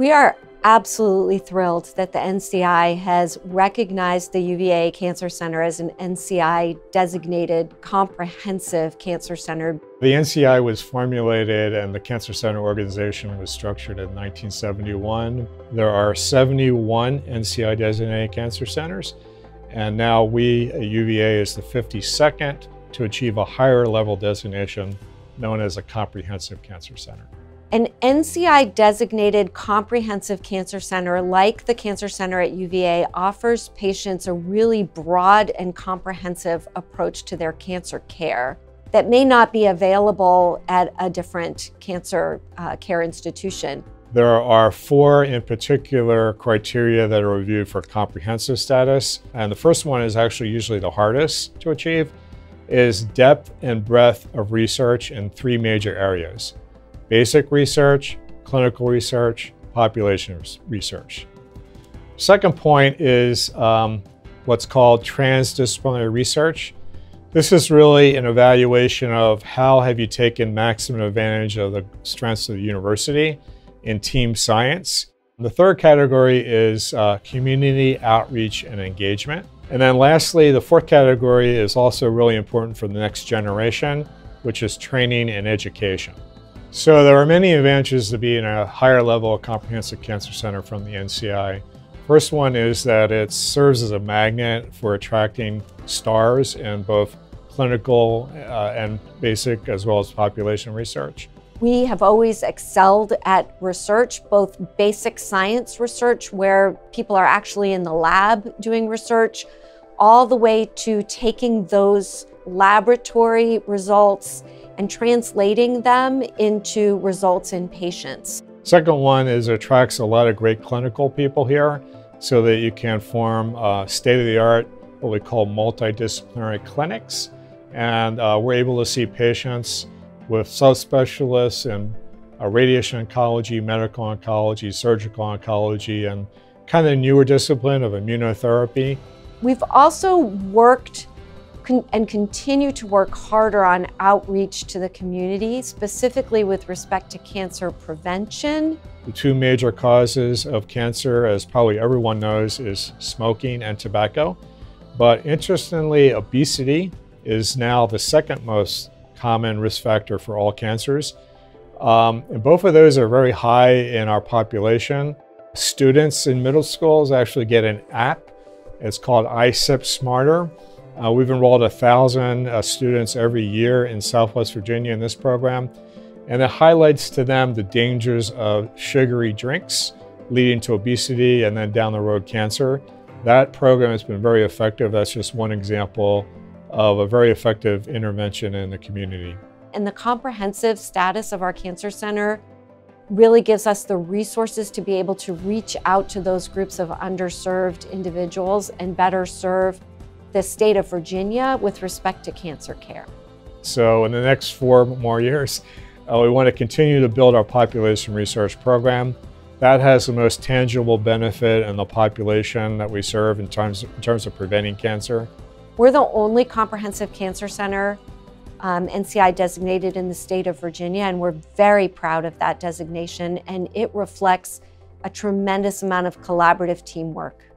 We are absolutely thrilled that the NCI has recognized the UVA Cancer Center as an NCI-designated comprehensive cancer center. The NCI was formulated and the Cancer Center Organization was structured in 1971. There are 71 NCI-designated cancer centers, and now we at UVA is the 52nd to achieve a higher level designation known as a comprehensive cancer center. An NCI-designated comprehensive cancer center like the Cancer Center at UVA offers patients a really broad and comprehensive approach to their cancer care that may not be available at a different cancer care institution. There are four in particular criteria that are reviewed for comprehensive status, and the first one is actually usually the hardest to achieve, is depth and breadth of research in three major areas: basic research, clinical research, population research. Second point is what's called transdisciplinary research. This is really an evaluation of how have you taken maximum advantage of the strengths of the university in team science. And the third category is community outreach and engagement. And then lastly, the fourth category is also really important for the next generation, which is training and education. So there are many advantages to being a higher level of comprehensive cancer center from the NCI. First one is that it serves as a magnet for attracting stars in both clinical and basic as well as population research. We have always excelled at research, both basic science research where people are actually in the lab doing research, all the way to taking those laboratory results and translating them into results in patients. Second one is it attracts a lot of great clinical people here so that you can form state-of-the-art, what we call multidisciplinary clinics. And we're able to see patients with subspecialists in radiation oncology, medical oncology, surgical oncology, and kind of newer discipline of immunotherapy. We've also worked and continue to work harder on outreach to the community, specifically with respect to cancer prevention. The two major causes of cancer, as probably everyone knows, is smoking and tobacco. But interestingly, obesity is now the second most common risk factor for all cancers. And both of those are very high in our population. Students in middle schools actually get an app. It's called iSipSmarter. We've enrolled 1,000 students every year in Southwest Virginia in this program, and it highlights to them the dangers of sugary drinks leading to obesity and then down the road cancer. That program has been very effective. That's just one example of a very effective intervention in the community. And the comprehensive status of our cancer center really gives us the resources to be able to reach out to those groups of underserved individuals and better serve the state of Virginia with respect to cancer care. So in the next 4 more years, we want to continue to build our population research program. That has the most tangible benefit in the population that we serve in terms of preventing cancer. We're the only comprehensive cancer center NCI designated in the state of Virginia, and we're very proud of that designation, and it reflects a tremendous amount of collaborative teamwork.